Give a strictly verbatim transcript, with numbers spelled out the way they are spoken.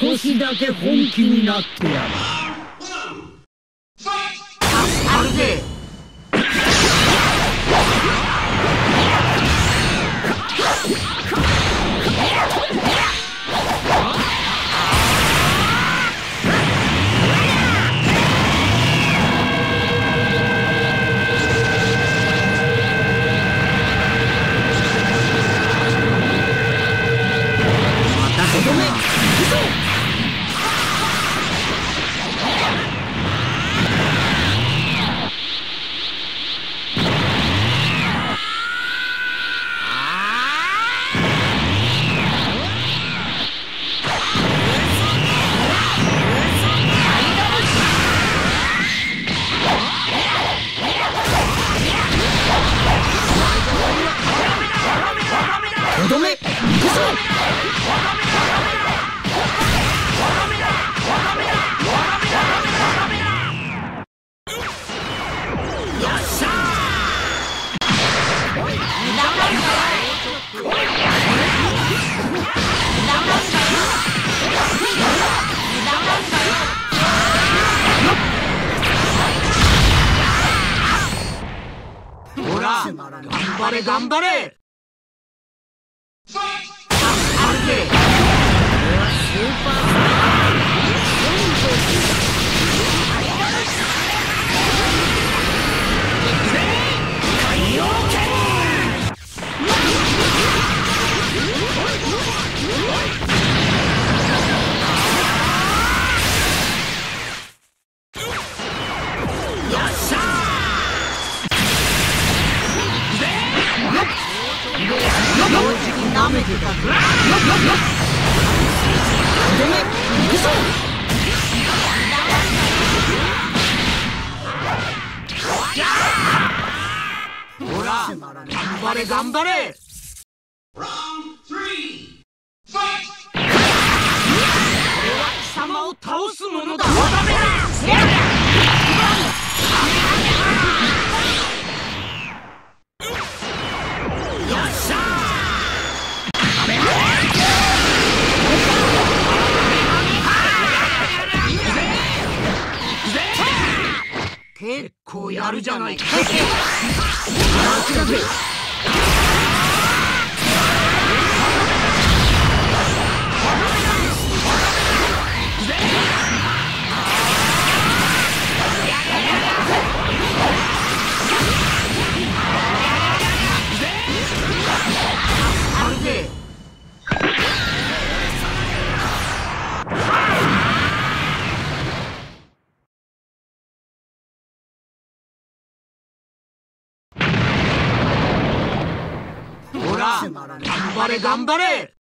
少しだけ本気になってやる。あるぜ。頑張れ頑張れ。スーパーなめてたくら結構やるじゃないか。頑張れ頑張れ。